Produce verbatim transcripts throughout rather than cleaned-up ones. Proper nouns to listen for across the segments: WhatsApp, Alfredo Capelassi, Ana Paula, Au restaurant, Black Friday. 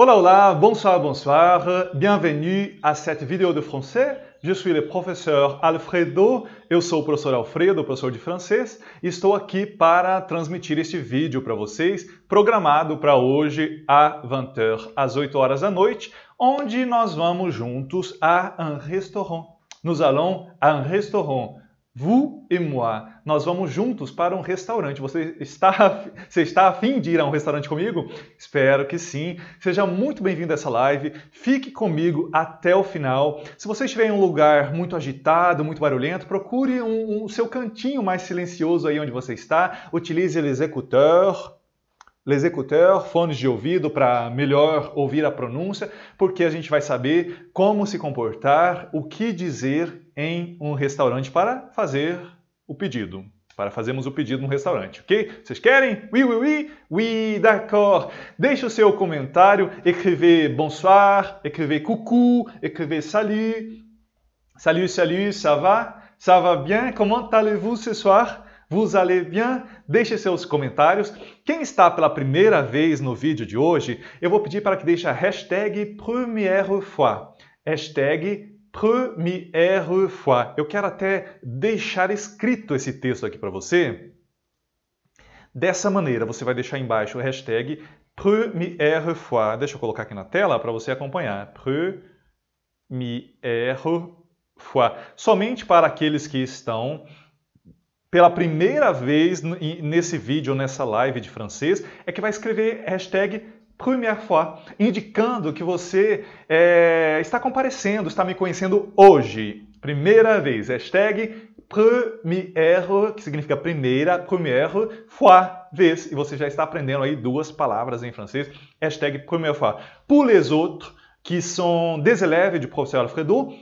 Hola, hola, bonsoir, bonsoir, bienvenue à cette vidéo de français. Je suis le professeur Alfredo, eu sou o professor Alfredo, professor de francês, e estou aqui para transmitir este vídeo para vocês, programado para hoje à vinte horas, às oito horas da noite, onde nós vamos juntos a un restaurant. Nous allons à un restaurant. Vous et moi. Nós vamos juntos para um restaurante. Você está, você está a fim de ir a um restaurante comigo? Espero que sim. Seja muito bem-vindo a essa live. Fique comigo até o final. Se você estiver em um lugar muito agitado, muito barulhento, procure um, um seu cantinho mais silencioso aí onde você está. Utilize les écouteurs. Les écouteurs, fones de ouvido para melhor ouvir a pronúncia, porque a gente vai saber como se comportar, o que dizer em um restaurante para fazer o pedido. Para fazermos o pedido no restaurante, ok? Vocês querem? Oui, oui, oui, oui, d'accord. Deixe o seu comentário, écrivez bonsoir, écrivez coucou, écrivez salut, salut, salut, ça va? Ça va bien? Comment allez-vous ce soir? Vous allez bien? Deixe seus comentários. Quem está pela primeira vez no vídeo de hoje, eu vou pedir para que deixe a hashtag première fois. Hashtag première fois. Eu quero até deixar escrito esse texto aqui para você. Dessa maneira, você vai deixar embaixo a hashtag première fois. Deixa eu colocar aqui na tela para você acompanhar. Première fois. Somente para aqueles que estão pela primeira vez nesse vídeo, nessa live de francês, é que vai escrever hashtag première fois, indicando que você é, está comparecendo, está me conhecendo hoje. Primeira vez, hashtag première, que significa primeira, première fois, vez. E você já está aprendendo aí duas palavras em francês, hashtag première fois. Pour les autres, qui sont des élèves du professeur Alfredo, uh,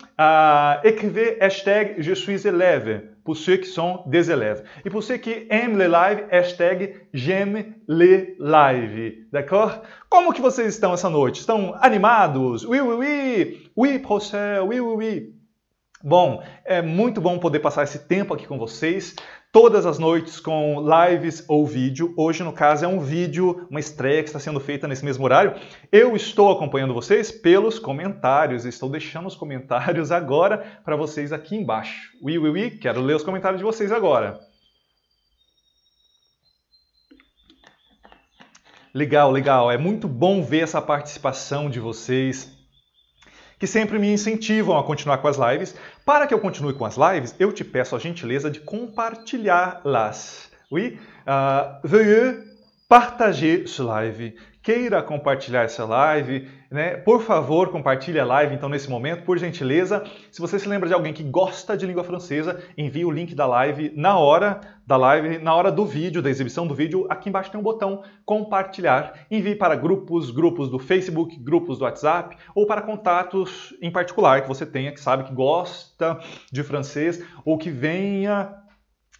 écrivez hashtag je suis élève, pour ceux qui sont des élèves. Et pour ceux qui aiment les lives, hashtag j'aime les lives. D'accord? Como que vocês estão essa noite? Estão animados? Oui, oui, oui! Oui, professeur, oui, oui, oui! Bom, é muito bom poder passar esse tempo aqui com vocês, todas as noites com lives ou vídeo. Hoje, no caso, é um vídeo, uma estreia que está sendo feita nesse mesmo horário. Eu estou acompanhando vocês pelos comentários. Estou deixando os comentários agora para vocês aqui embaixo. Ui, ui, ui, quero ler os comentários de vocês agora. Legal, legal. É muito bom ver essa participação de vocês, que sempre me incentivam a continuar com as lives. Para que eu continue com as lives, eu te peço a gentileza de compartilhá-las. Oui? Uh, veuillez partager ce live. Queira compartilhar essa live, né? Por favor, compartilhe a live, então, nesse momento, por gentileza. Se você se lembra de alguém que gosta de língua francesa, envie o link da live na hora da live, na hora do vídeo, da exibição do vídeo. Aqui embaixo tem um botão compartilhar. Envie para grupos, grupos do Facebook, grupos do WhatsApp, ou para contatos em particular que você tenha, que sabe que gosta de francês, ou que venha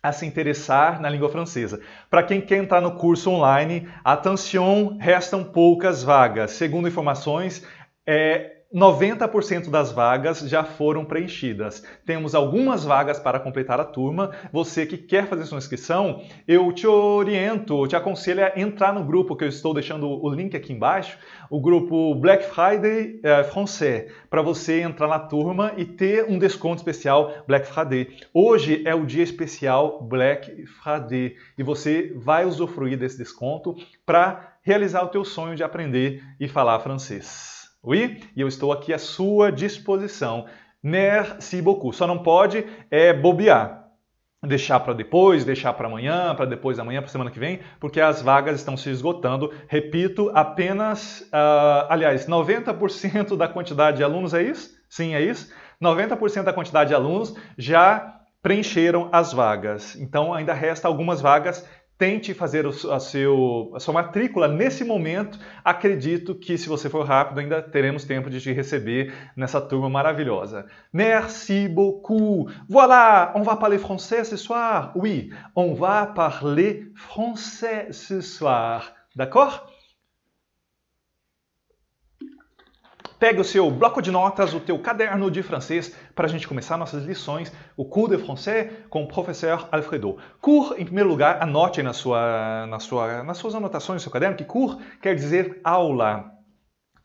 a se interessar na língua francesa. Para quem quer entrar no curso online, atenção, restam poucas vagas. Segundo informações, é, noventa por cento das vagas já foram preenchidas. Temos algumas vagas para completar a turma. Você que quer fazer sua inscrição, eu te oriento, eu te aconselho a entrar no grupo que eu estou deixando o link aqui embaixo, o grupo Black Friday eh, Français, para você entrar na turma e ter um desconto especial Black Friday. Hoje é o dia especial Black Friday e você vai usufruir desse desconto para realizar o teu sonho de aprender e falar francês. Oui? E eu estou aqui à sua disposição. Merci beaucoup. Só não pode é bobear. Deixar para depois, deixar para amanhã, para depois da manhã, para semana que vem, porque as vagas estão se esgotando. Repito, apenas, uh, aliás, noventa por cento da quantidade de alunos, é isso? Sim, é isso? noventa por cento da quantidade de alunos já preencheram as vagas. Então, ainda resta algumas vagas. Tente fazer a, seu, a sua matrícula nesse momento. Acredito que, se você for rápido, ainda teremos tempo de te receber nessa turma maravilhosa. Merci beaucoup. Voilà, on va parler français ce soir. Oui, on va parler français ce soir. D'accord? Pega o seu bloco de notas, o teu caderno de francês, para a gente começar nossas lições, o cours de français com o professeur Alfredo. Cours, em primeiro lugar, anote aí na sua, na sua, nas suas anotações, no seu caderno, que cours quer dizer aula.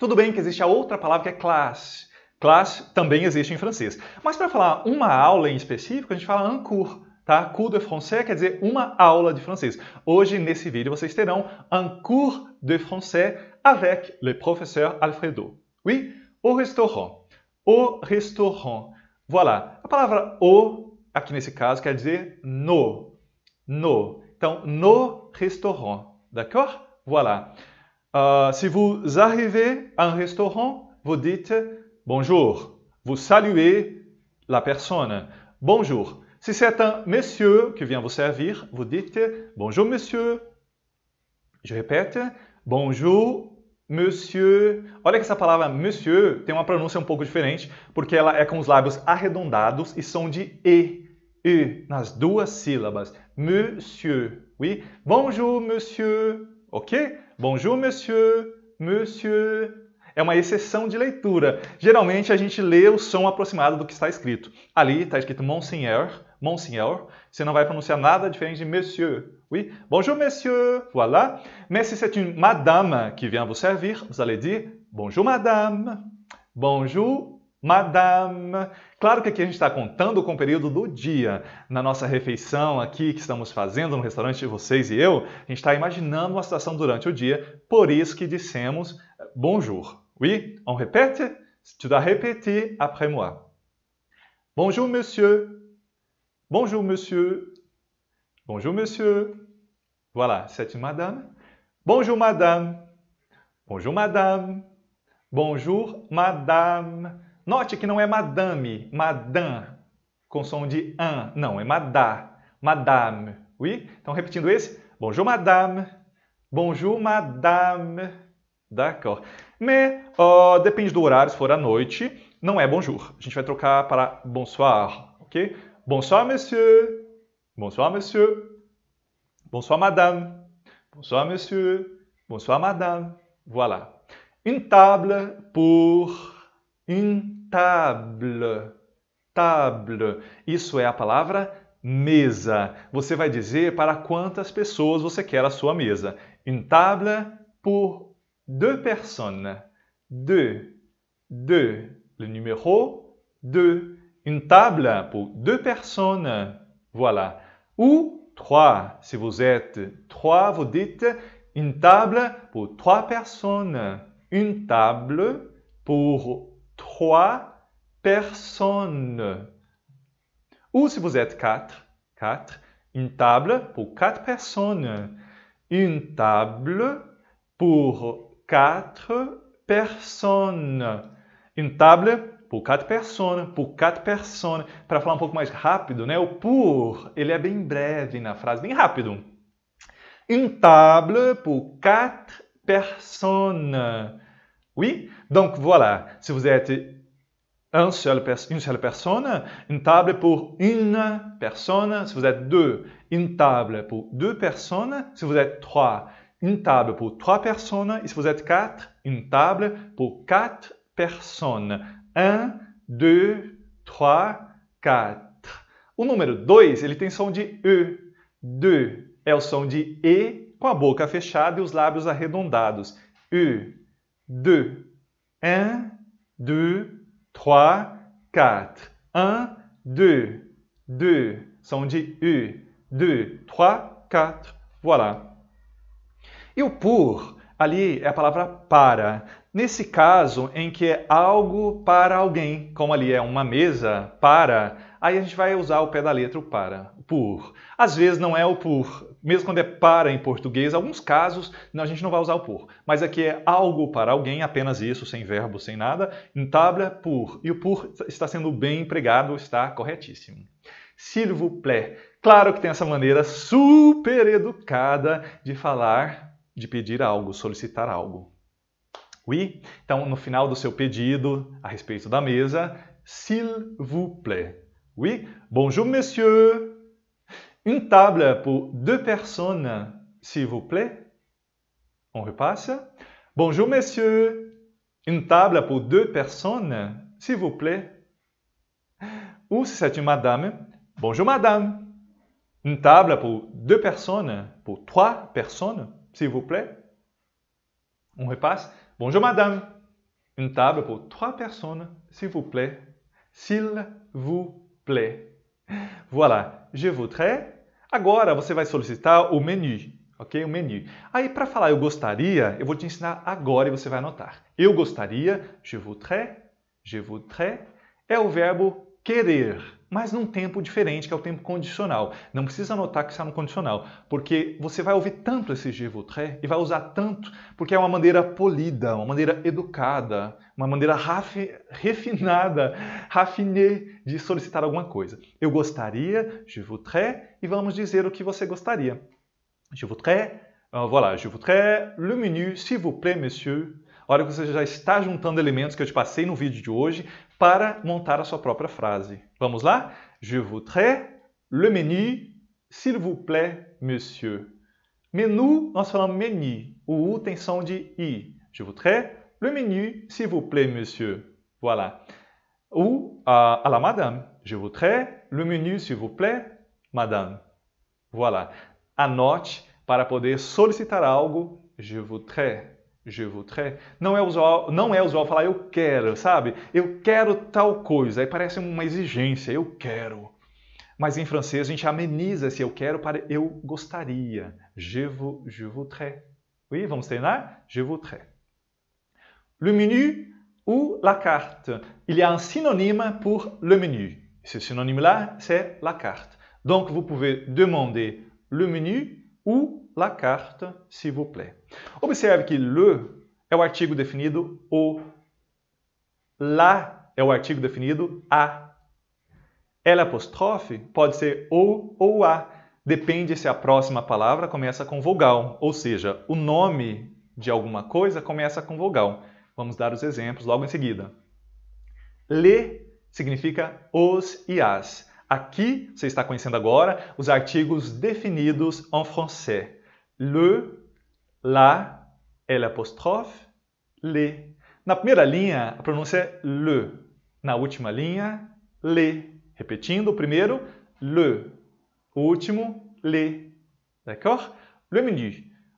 Tudo bem que existe a outra palavra que é classe. Classe também existe em francês. Mas para falar uma aula em específico, a gente fala un cours, tá? Cours de français quer dizer uma aula de francês. Hoje, nesse vídeo, vocês terão un cours de français avec le professeur Alfredo. Oui? Au restaurant. Au restaurant. Voilà. A palavra o, aqui nesse caso, quer dizer no. No. Então, no restaurant. D'accord? Voilà. Uh, si vous arrivez à un restaurant, vous dites... Bonjour. Vous saluez la personne. Bonjour. Si c'est un monsieur qui vient vous servir, vous dites bonjour monsieur. Je répète, bonjour monsieur. Olha que essa palavra monsieur tem uma pronúncia um pouco diferente, porque ela é com os lábios arredondados e som de e, e nas duas sílabas. Monsieur. Oui. Bonjour monsieur. OK? Bonjour monsieur. Monsieur. É uma exceção de leitura. Geralmente, a gente lê o som aproximado do que está escrito. Ali está escrito Monseigneur, Monseigneur. Você não vai pronunciar nada diferente de Monsieur. Oui? Bonjour, Monsieur. Voilà. Mais si c'est une Madame qui vient vous servir, vous allez dire Bonjour, Madame. Bonjour, Madame. Claro que aqui a gente está contando com o período do dia. Na nossa refeição aqui que estamos fazendo no restaurante de vocês e eu, a gente está imaginando uma situação durante o dia. Por isso que dissemos Bonjour. Oui, on répète. Tu dois répéter après moi. Bonjour, monsieur. Bonjour, monsieur. Bonjour, monsieur. Voilà, c'est une madame. Bonjour, madame. Bonjour, madame. Bonjour, madame. Note que não é madame, madame, com som de an. Não, é madá, madame. Oui? Então, repetindo esse. Bonjour, madame. Bonjour, madame. D'accord. Mais, uh, depende do horário, se for à noite, não é bonjour. A gente vai trocar para bonsoir, ok? Bonsoir, monsieur. Bonsoir, monsieur. Bonsoir, madame. Bonsoir, monsieur. Bonsoir, madame. Voilà. Une table pour... Une table. Table. Isso é a palavra mesa. Você vai dizer para quantas pessoas você quer a sua mesa. Une table pour... Deux personnes. Deux. Deux. Le numéro deux. Une table pour deux personnes. Voilà. Ou trois. Si vous êtes trois, vous dites une table pour trois personnes. Une table pour trois personnes. Ou si vous êtes quatre. Quatre. Une table pour quatre personnes. Une table pour... Quatre personnes. Une table por quatre personnes, por quatre personnes. Para falar um pouco mais rápido, né? O por, ele é bem breve na frase, bem rápido. Une table por quatre personnes. Oui? Donc, voilà. Se vous êtes un seul pers une seule personne, une table pour une personne. Se vous êtes deux, une table pour deux personnes. Se vous êtes trois, une table pour trois personnes. Et si vous êtes quatre, une table pour quatre personnes. Um, dois, três, quatro. O número dois, ele tem som de E. Deux é o som de E com a boca fechada e os lábios arredondados. E, deux. Um, dois, três, quatro. Um, dois, dois. Som de E. Deux, três, quatro. Voilà. E o por, ali é a palavra para. Nesse caso em que é algo para alguém, como ali é uma mesa para, aí a gente vai usar o pé da letra o para, o por. Às vezes não é o por, mesmo quando é para em português, alguns casos a gente não vai usar o por. Mas aqui é algo para alguém, apenas isso, sem verbo, sem nada. Une table pour. E o por está sendo bem empregado, está corretíssimo. S'il vous plaît. Claro que tem essa maneira super educada de falar... de pedir algo, solicitar algo. Oui? Então, no final do seu pedido, a respeito da mesa, s'il vous plaît. Oui? Bonjour, monsieur. Une table pour deux personnes, s'il vous plaît. On repasse. Bonjour, monsieur. Une table pour deux personnes, s'il vous plaît. Ou si c'est une madame, bonjour, madame. Une table pour deux personnes, pour trois personnes, s'il vous plaît. On repasse. Bonjour, madame. Une table pour trois personnes, s'il vous plaît. S'il vous plaît. Voilà, je voudrais. Agora você vai solicitar o menu, ok? O menu. Aí, para falar eu gostaria, eu vou te ensinar agora e você vai anotar. Eu gostaria, je voudrais, je voudrais, é o verbo querer, mas num tempo diferente, que é o tempo condicional. Não precisa anotar que está no condicional, porque você vai ouvir tanto esse je voudrais e vai usar tanto, porque é uma maneira polida, uma maneira educada, uma maneira rafi, refinada, raffinée de solicitar alguma coisa. Eu gostaria, je voudrais, e vamos dizer o que você gostaria. Je voudrais, uh, voilà, je voudrais le menu, s'il vous plaît, monsieur. Olha que você já está juntando elementos que eu te passei no vídeo de hoje para montar a sua própria frase. Vamos lá? Je voudrais le menu, s'il vous plaît, monsieur. Menu, nós falamos menu. O U tem som de I. Je voudrais le menu, s'il vous plaît, monsieur. Voilà. Ou à la madame. Je voudrais le menu, s'il vous plaît, madame. Voilà. Anote para poder solicitar algo. Je voudrais. Je voudrais. Não é usual, não é usual falar eu quero, sabe? Eu quero tal coisa. Aí parece uma exigência, eu quero. Mas em francês a gente ameniza esse eu quero para eu gostaria. Je, vous, je voudrais. Oui, vamos treinar? Je voudrais. Le menu ou la carte. Il y a un synonyme pour le menu. Ce synonyme-là, c'est la carte. Donc, vous pouvez demander le menu ou la carte, s'il vous plaît. Observe que le é o artigo definido o. La é o artigo definido a. L' apostrophe pode ser o ou a. Depende se a próxima palavra começa com vogal. Ou seja, o nome de alguma coisa começa com vogal. Vamos dar os exemplos logo em seguida. Le significa os e as. Aqui, você está conhecendo agora os artigos definidos en français. Le, la, elle apostrophe, le. Na primeira linha, a pronúncia é le. Na última linha, le. Repetindo, o primeiro, le. O último, le. D'accord? Le menu.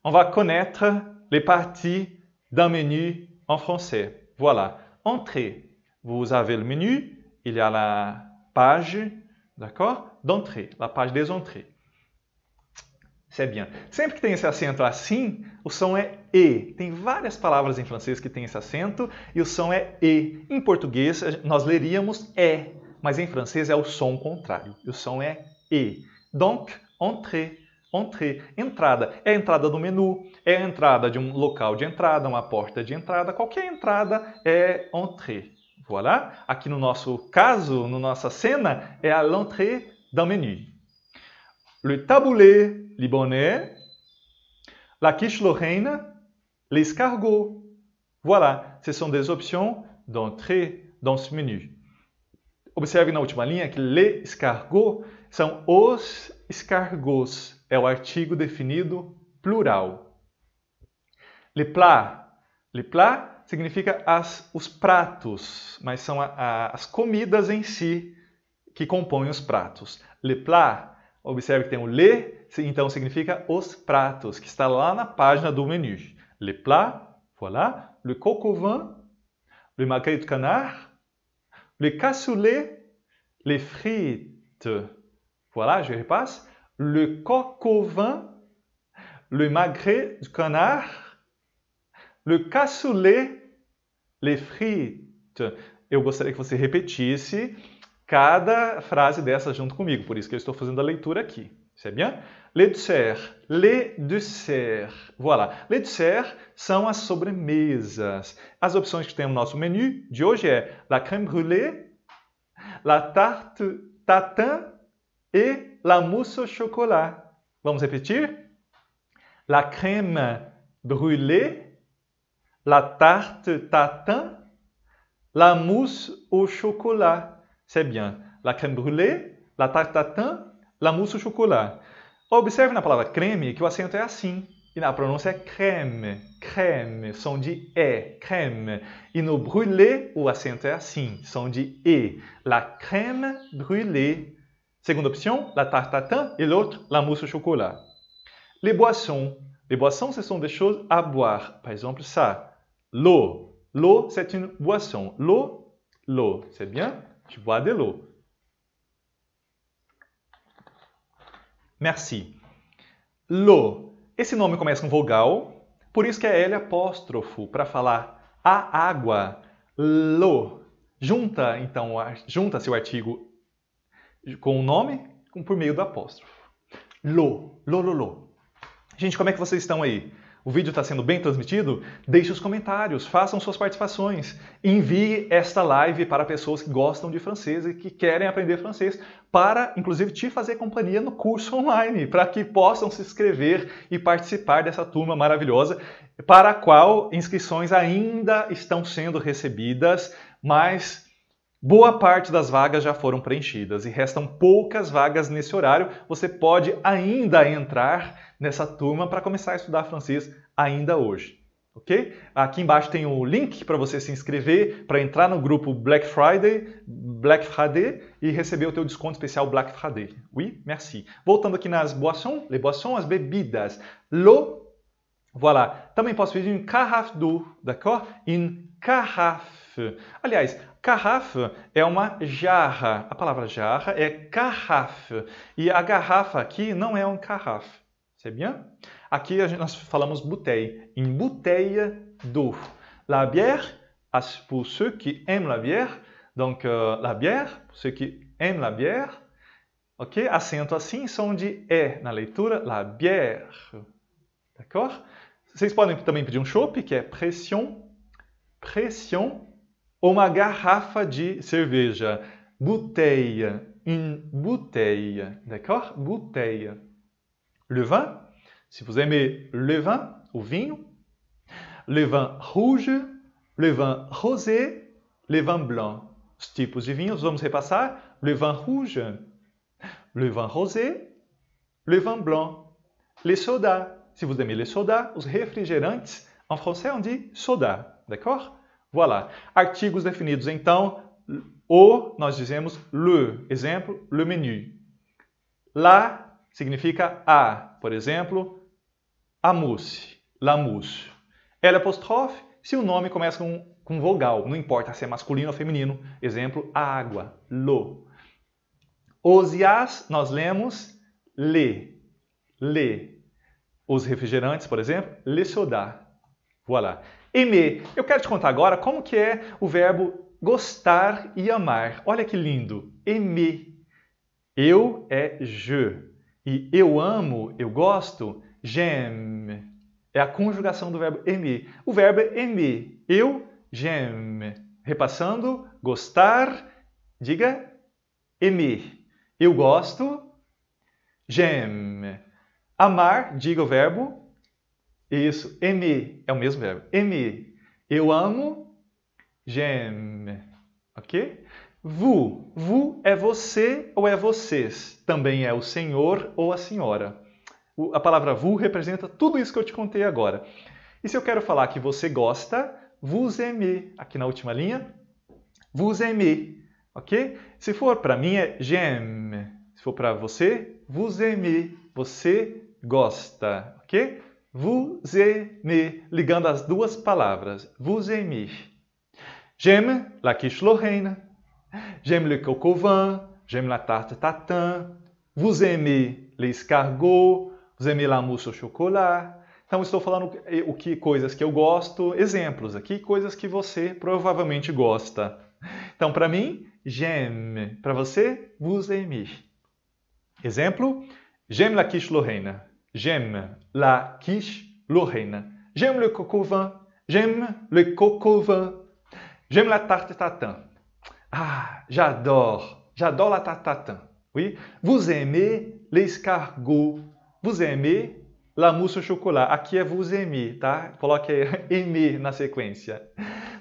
On va connaître les parties d'un menu en français. Voilà. Entrée. Vous avez le menu. Il y a la page, d'accord? D'entrée. La page des entrées. C'est bien. Sempre que tem esse acento assim, o som é E. Tem várias palavras em francês que tem esse acento e o som é E. Em português, nós leríamos E, mas em francês é o som contrário. E o som é E. Donc, entrée, entrée, entrada. É a entrada do menu, é a entrada de um local de entrada, uma porta de entrada. Qualquer entrada é entrée. Voilà. Aqui no nosso caso, na nossa cena, é a l'entrée d'un menu. Le taboulé libanais, la quiche lorraine, l'escargot. Voilà, ce sont des options d'entrée dans ce menu. Observe na última linha que l'escargot são os escargots. É o artigo definido plural. Les plats. Les plats significa as, os pratos, mas são a, a, as comidas em si que compõem os pratos. Les plats. Observe que tem o le, então significa os pratos, que está lá na página do menu. Les plats, voilà, le coq au vin, le magret de canard, le cassoulet, les frites. Voilà, je repasse. Le coq au vin, le magret de canard, le cassoulet, les frites. Eu gostaria que você repetisse cada frase dessa junto comigo, por isso que eu estou fazendo a leitura aqui. C'est bien? Les desserts. Les desserts. Voilà. Les desserts são as sobremesas. As opções que tem no nosso menu de hoje é la crème brûlée, la tarte tatin e la mousse au chocolat. Vamos repetir? La crème brûlée, la tarte tatin, la mousse au chocolat. C'est bien. La crème brûlée, la tarte tatin, la mousse au chocolat. Observe na palavra creme que o acento é assim. E na pronúncia é creme, creme, som de E, creme. E no brûlé o acento é assim, som de E. La crème brûlée. Segunda opção, la tarte tatin. E l'autre, la mousse au chocolat. Les boissons. Les boissons, ce sont des choses à boire. Par exemple, ça. L'eau, L'eau, c'est une boisson. L'eau, l'eau, c'est bien, tu bois de l'eau. Merci. L'eau. Esse nome começa com vogal, por isso que é L apóstrofo, para falar a água. L'eau. Junta, então, junta-se o artigo com o nome por meio do apóstrofo. L'eau, l'eau, l'eau. Gente, como é que vocês estão aí? O vídeo está sendo bem transmitido? Deixe os comentários, façam suas participações. Envie esta live para pessoas que gostam de francês e que querem aprender francês, para, inclusive, te fazer companhia no curso online, para que possam se inscrever e participar dessa turma maravilhosa, para a qual inscrições ainda estão sendo recebidas, mas boa parte das vagas já foram preenchidas e restam poucas vagas nesse horário. Você pode ainda entrar nessa turma para começar a estudar francês ainda hoje, ok? Aqui embaixo tem o link para você se inscrever, para entrar no grupo Black Friday, Black Friday e receber o teu desconto especial Black Friday. Oui, merci. Voltando aqui nas boissons, les boissons, as bebidas. L'eau, voilà. Também posso pedir une carafe d'eau, d'accord? Une carafe. Aliás, carafe é uma jarra. A palavra jarra é carafe. E a garrafa aqui não é um carafe. C'est bien? Aqui nós falamos bouteille. Une bouteille d'eau. La bière, pour ceux qui aiment la bière. Donc, euh, la bière, pour ceux qui aiment la bière. Ok? Acento assim, som de E na leitura. La bière. D'accord? Vocês podem também pedir um chopp, que é pression. Pression. Ou uma garrafa de cerveja. Bouteille. Une bouteille. D'accord? Bouteille. Le vin. Se vous aimez le vin, o vinho. Le vin rouge. Le vin rosé. Le vin blanc. Os tipos de vinhos, vamos repassar. Le vin rouge. Le vin rosé. Le vin blanc. Les sodas. Se vous aimez les sodas, os refrigerantes. En français, on dit soda. D'accord? Voilà. Artigos definidos, então, o, nós dizemos le. Exemplo, le menu. La significa a. Por exemplo, a mousse, la mousse. L apóstrofe, se o nome começa com, com vogal, não importa se é masculino ou feminino. Exemplo, a água, l'eau. Os e as, nós lemos le, le. Os refrigerantes, por exemplo, les sodas. Voilà. Aimer. Eu quero te contar agora como que é o verbo gostar e amar. Olha que lindo. Aimer. Eu é je. E eu amo, eu gosto, j'aime. É a conjugação do verbo aimer. O verbo é aimer. Eu, j'aime. Repassando, gostar, diga aimer. Eu gosto, j'aime. Amar, diga o verbo. Isso, aimer, é o mesmo verbo. Aimer, eu amo, j'aime, ok? Vous, vous é você ou é vocês, também é o senhor ou a senhora. A palavra vous representa tudo isso que eu te contei agora. E se eu quero falar que você gosta, vous aimez, aqui na última linha, vous aimez, ok? Se for para mim é j'aime, se for para você, vous aimez, você gosta, ok? Vous aimez, ligando as duas palavras. Vous aimez. J'aime la quiche lorraine. J'aime le coq au vin. J'aime la tarte tatin. Vous aimez l'escargot. Vous aimez la mousse au chocolat. Então, estou falando o que, coisas que eu gosto. Exemplos aqui, coisas que você provavelmente gosta. Então, para mim, j'aime. Para você, vous aimez. Exemplo, j'aime la quiche lorraine. J'aime la quiche lorraine. J'aime le coq au vin. J'aime le coq au vin. J'aime la tarte tatin. Ah, j'adore. J'adore la tarte tatin. Oui. Vous aimez l'escargot. Vous aimez la mousse au chocolat. Aqui é vous aimez, tá? Coloque aimer na sequência.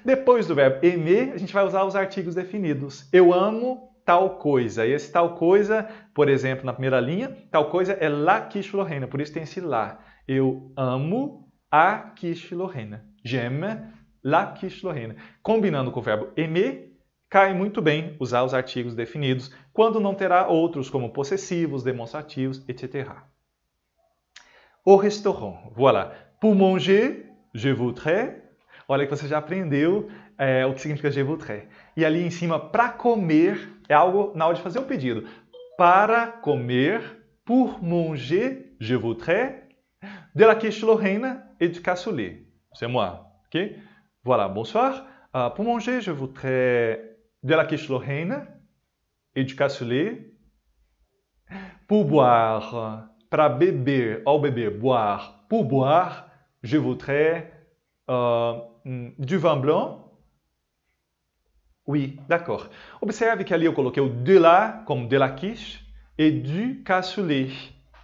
Depois do verbo aimer, a gente vai usar os artigos definidos. Eu amo tal coisa. E esse tal coisa, por exemplo, na primeira linha, tal coisa é la quiche lorraine. Por isso tem esse lá. Eu amo a quiche lorraine. J'aime la quiche lorraine. Combinando com o verbo aimer, cai muito bem usar os artigos definidos, quando não terá outros, como possessivos, demonstrativos, et cetera. Au restaurant. Voilà. Pour manger, je voudrais. Olha que você já aprendeu é, o que significa je voudrais. E ali em cima, para comer, é algo na hora de fazer um pedido. Para comer, pour manger, je voudrais, de la quiche Lorraine et du cassoulet. C'est moi, ok? Voilà, bonsoir. Uh, pour manger, je voudrais de la quiche Lorraine et du cassoulet. Pour boire, para beber, ao beber, boire, pour boire, je voudrais uh, du vin blanc. Oui, d'accord. Observe que ali eu coloquei o de la, como de la quiche, e du cassoulet.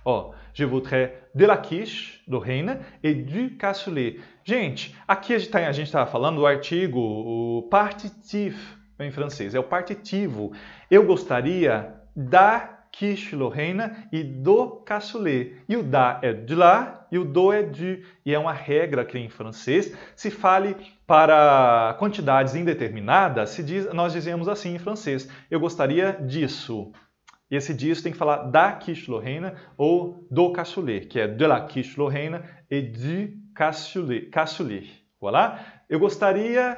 Ó, oh, je voudrais de la quiche, do Reina, e du cassoulet. Gente, aqui a gente estava falando do artigo, o partitif, em francês, é o partitivo. Eu gostaria da quiche Lorraine e do cassoulet. E o da é de lá e o do é du. E é uma regra que em francês se fale para quantidades indeterminadas. Se diz, nós dizemos assim em francês: eu gostaria disso. E esse disso tem que falar da quiche Lorraine ou do cassoulet, que é de la quiche Lorraine e du cassoulet. Cassoulet. Voilà. Eu gostaria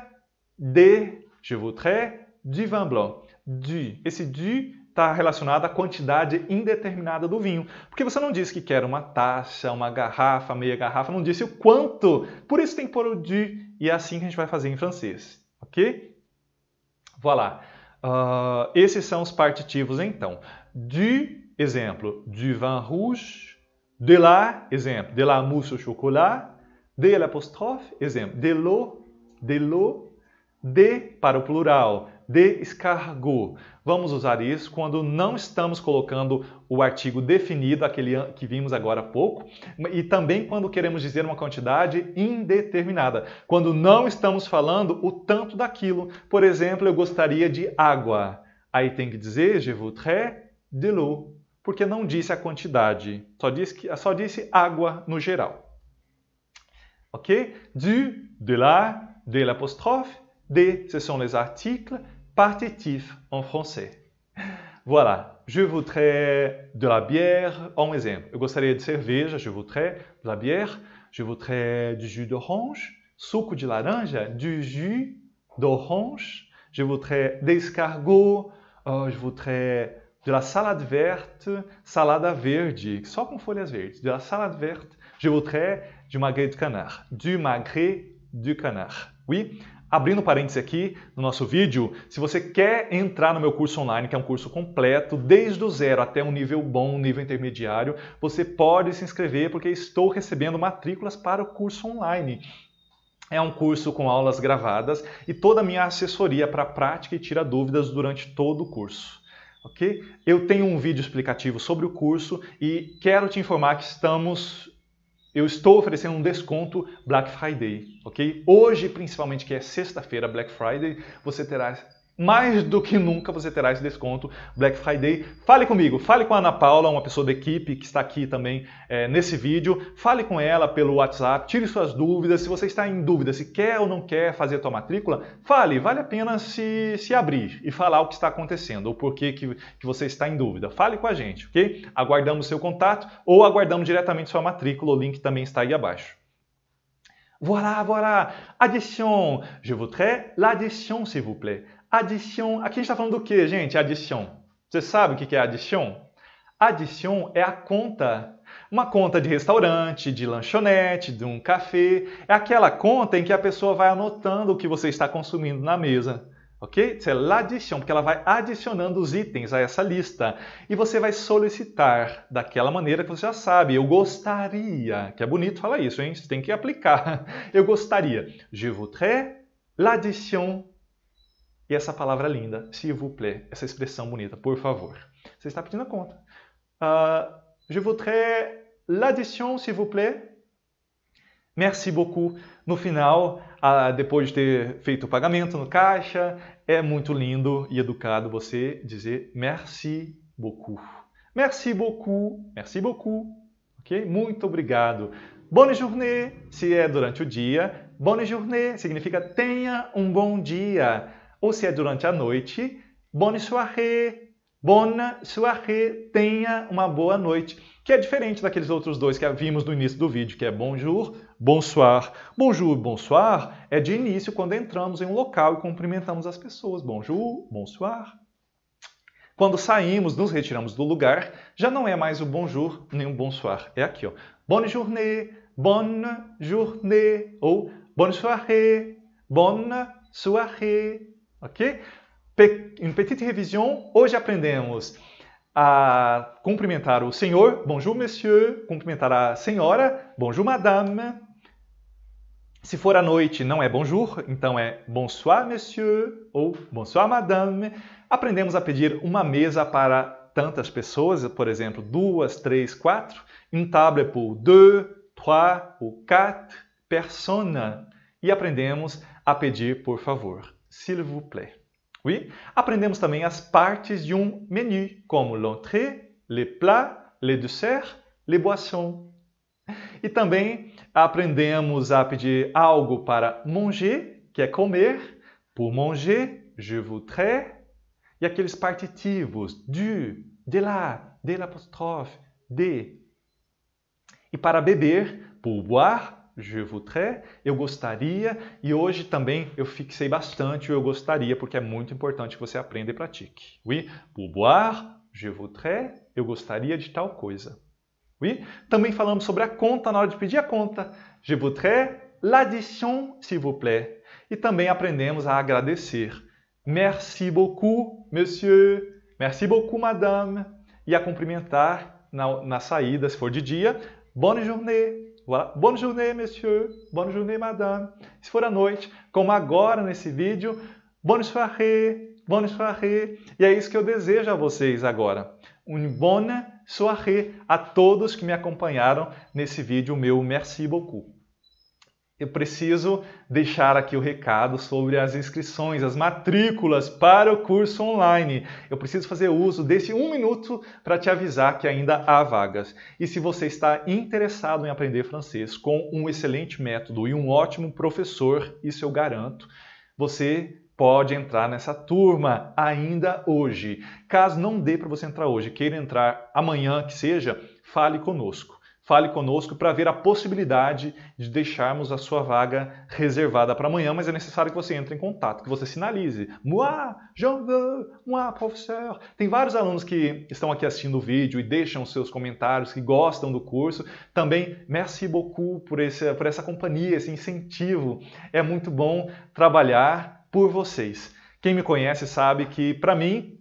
de, je voudrais, du vin blanc. Du. Esse du está relacionado à quantidade indeterminada do vinho. Porque você não disse que quer uma taça, uma garrafa, meia garrafa, não disse o quanto. Por isso tem que pôr o du, e é assim que a gente vai fazer em francês, ok? Voilà. Uh, esses são os partitivos, então. Du, exemplo, du vin rouge. De la, exemplo, de la mousse au chocolat. De l'apostrophe, exemplo, de l'eau, de l'eau. De, para o plural, de escargot. Vamos usar isso quando não estamos colocando o artigo definido, aquele que vimos agora há pouco, e também quando queremos dizer uma quantidade indeterminada, quando não estamos falando o tanto daquilo. Por exemplo, eu gostaria de água. Aí tem que dizer je voudrais de l'eau, porque não disse a quantidade, só disse, que, só disse água no geral. Ok? Du, de la, de l'apostrophe, de, ce sont les articles partitif en français. Voilà, je voudrais de la bière, um exemplo. Eu gostaria de cerveja, je voudrais de la bière, je voudrais du jus d'orange, suco de laranja, du jus d'orange, je voudrais des escargots, uh, je voudrais de la salade verte, salada verde, só com folhas verdes, de la salade verte, je voudrais du magret de canard, du magret de canard, oui. Abrindo parênteses aqui no nosso vídeo, se você quer entrar no meu curso online, que é um curso completo, desde o zero até um nível bom, um nível intermediário, você pode se inscrever, porque estou recebendo matrículas para o curso online. É um curso com aulas gravadas e toda a minha assessoria para prática e tira dúvidas durante todo o curso. Ok? Eu tenho um vídeo explicativo sobre o curso e quero te informar que estamos... Eu estou oferecendo um desconto Black Friday, ok? Hoje, principalmente, que é sexta-feira, Black Friday, você terá, mais do que nunca, você terá esse desconto Black Friday. Fale comigo, fale com a Ana Paula, uma pessoa da equipe que está aqui também é, nesse vídeo. Fale com ela pelo WhatsApp, tire suas dúvidas. Se você está em dúvida se quer ou não quer fazer a tua matrícula, fale, vale a pena se, se abrir e falar o que está acontecendo ou por que, que você está em dúvida. Fale com a gente, ok? Aguardamos seu contato ou aguardamos diretamente sua matrícula, o link também está aí abaixo. Voilà, voilà, addition, je voudrais l'addition, s'il vous plaît. Adição. Aqui a gente está falando do que, gente? Adição. Você sabe o que é adição? Adição é a conta. Uma conta de restaurante, de lanchonete, de um café. É aquela conta em que a pessoa vai anotando o que você está consumindo na mesa. Ok? Isso é l'addition, porque ela vai adicionando os itens a essa lista. E você vai solicitar daquela maneira que você já sabe. Eu gostaria. Que é bonito falar isso, hein? Você tem que aplicar. Eu gostaria. Je voudrais l'addition. E essa palavra linda, s'il vous plaît, essa expressão bonita, por favor. Você está pedindo a conta. Uh, je voudrais l'addition, s'il vous plaît. Merci beaucoup. No final, uh, depois de ter feito o pagamento no caixa, é muito lindo e educado você dizer merci beaucoup. Merci beaucoup. Merci beaucoup. Ok? Muito obrigado. Bonne journée, se é durante o dia. Bonne journée significa tenha um bom dia. Ou se é durante a noite, bonne soirée, bonne soirée, tenha uma boa noite. que é diferente daqueles outros dois que vimos no início do vídeo, que é bonjour, bonsoir. Bonjour, bonsoir é de início, quando entramos em um local e cumprimentamos as pessoas. Bonjour, bonsoir. Quando saímos, nos retiramos do lugar, já não é mais o bonjour nem o bonsoir. É aqui, ó. Bonne journée, bonne journée, ou bonne soirée, bonne soirée. Ok? Em petite revision, hoje aprendemos a cumprimentar o senhor, bonjour monsieur, cumprimentar a senhora, bonjour madame. Se for à noite, não é bonjour, então é bonsoir monsieur ou bonsoir madame. Aprendemos a pedir uma mesa para tantas pessoas, por exemplo, duas, três, quatro. Une table pour deux, trois ou quatre personnes. E aprendemos a pedir por favor, s'il vous plaît. Oui? Aprendemos também as partes de um menu, como l'entrée, les plats, les desserts, les boissons. E também aprendemos a pedir algo para manger, que é comer. Pour manger, je voudrais. E aqueles partitivos, du, de la, de l'apostrophe, de. E para beber, pour boire. Je voudrais, eu gostaria, e hoje também eu fixei bastante o eu gostaria, porque é muito importante que você aprenda e pratique. Oui, pour boire, je voudrais, eu gostaria de tal coisa. Oui, também falamos sobre a conta na hora de pedir a conta. Je voudrais l'addition, s'il vous plaît. E também aprendemos a agradecer. Merci beaucoup, monsieur. Merci beaucoup, madame. E a cumprimentar na, na saída, se for de dia. Bonne journée. Voilà. Bonne journée, monsieur. Bonne journée, madame. Se for à noite, como agora nesse vídeo, bonne soirée, bonne soirée. E é isso que eu desejo a vocês agora. Une bonne soirée a todos que me acompanharam nesse vídeo meu. Merci beaucoup. Eu preciso deixar aqui o recado sobre as inscrições, as matrículas para o curso online. Eu preciso fazer uso desse um minuto para te avisar que ainda há vagas. E se você está interessado em aprender francês com um excelente método e um ótimo professor, isso eu garanto, você pode entrar nessa turma ainda hoje. Caso não dê para você entrar hoje, queira entrar amanhã que seja, fale conosco. Fale conosco para ver a possibilidade de deixarmos a sua vaga reservada para amanhã, mas é necessário que você entre em contato, que você sinalize. Moi, j'en veux, moi, professeur. Tem vários alunos que estão aqui assistindo o vídeo e deixam seus comentários, que gostam do curso. Também, merci beaucoup por, esse, por essa companhia, esse incentivo. É muito bom trabalhar por vocês. Quem me conhece sabe que, para mim,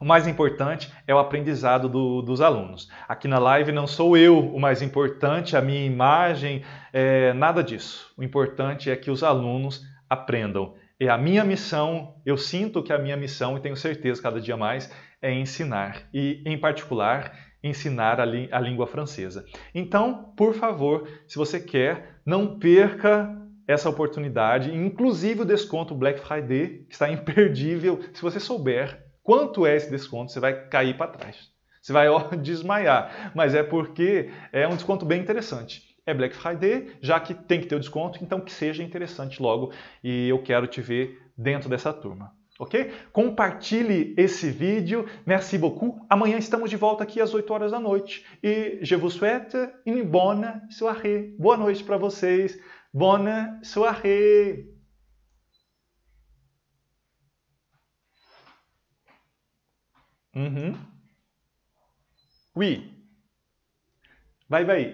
o mais importante é o aprendizado do, dos alunos. Aqui na live não sou eu o mais importante, a minha imagem, é, nada disso. O importante é que os alunos aprendam. É a minha missão, eu sinto que a minha missão, e tenho certeza cada dia mais, é ensinar. E, em particular, ensinar a, li- a língua francesa. Então, por favor, se você quer, não perca essa oportunidade. Inclusive o desconto Black Friday, que está imperdível, se você souber quanto é esse desconto, você vai cair para trás. Você vai ó, desmaiar, mas é porque é um desconto bem interessante. É Black Friday, já que tem que ter o desconto, então que seja interessante logo e eu quero te ver dentro dessa turma, ok? Compartilhe esse vídeo, merci beaucoup. Amanhã estamos de volta aqui às oito horas da noite. E je vous souhaite une bonne soirée. Boa noite para vocês. Bonne soirée. Uhum. Oui. Bye, bye.